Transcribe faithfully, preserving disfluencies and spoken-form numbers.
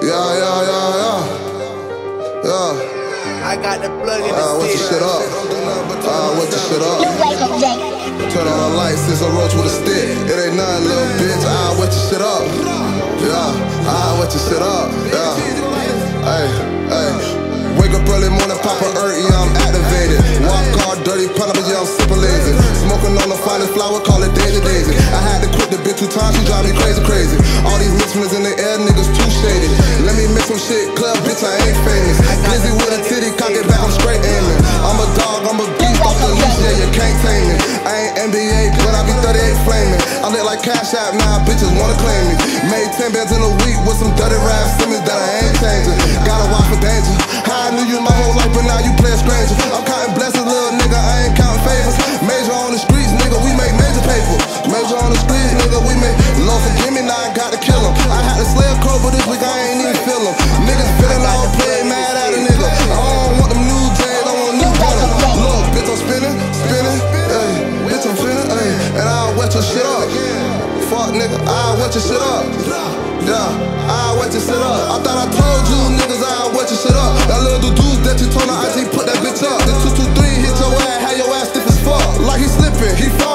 Yeah, yeah, yeah, yeah. Yeah. I got the plug in the uh, what's the shit up? Uh, what's the shit up? Turn on the lights, since I roach with a stick. It ain't nothing, little bitch. I what's the shit up? Yeah. I what's the shit up? Yeah. Hey, hey. Wake up early morning, pop a earth, yeah, I'm activated. Walk hard, dirty, pun up, yeah, I'm super lazy. Smoking on the finest flower, call it Daisy Daisy. I had to quit the bitch two times, she drive me crazy, crazy. All these mixers in the air, niggas too shaded. Let me mix some shit, club bitch, I ain't famous. Busy with a titty, cock it back, I'm straight aiming. I'm a dog, I'm a beast, off the leash, yeah, you can't tame me. I ain't N B A, but I be thirty-eight flaming. I look like Cash App, now bitches wanna claim me. Made ten bands in a week with some dirty rap simmons that I ain't changing. Gotta watch for danger. How I knew you my whole life, but now you playin' stranger. I'm counting blessings, little nigga, I ain't counting favors. Major on the streets, nigga, we make major paper. Major on the streets, nigga, we make. Lord forgive me, now I gotta kill him. I had to slay a crow, but this week I ain't even feel him. Niggas feeling all played mad at a nigga. I don't want them new J's, I want new brothers. Look, bitch, I'm spinning, spinning, ayy. Bitch, I'm finna, ayy. And I'll wet your shit up. Fuck, nigga, I'll wet your shit up. Yeah, I'll wet your shit up. I thought I told you, niggas, I'll wet your shit up. That little dude that you told on I T, put that bitch up. The two two three hit your ass, had your ass stiff as fuck. Like he slipping, he fucking.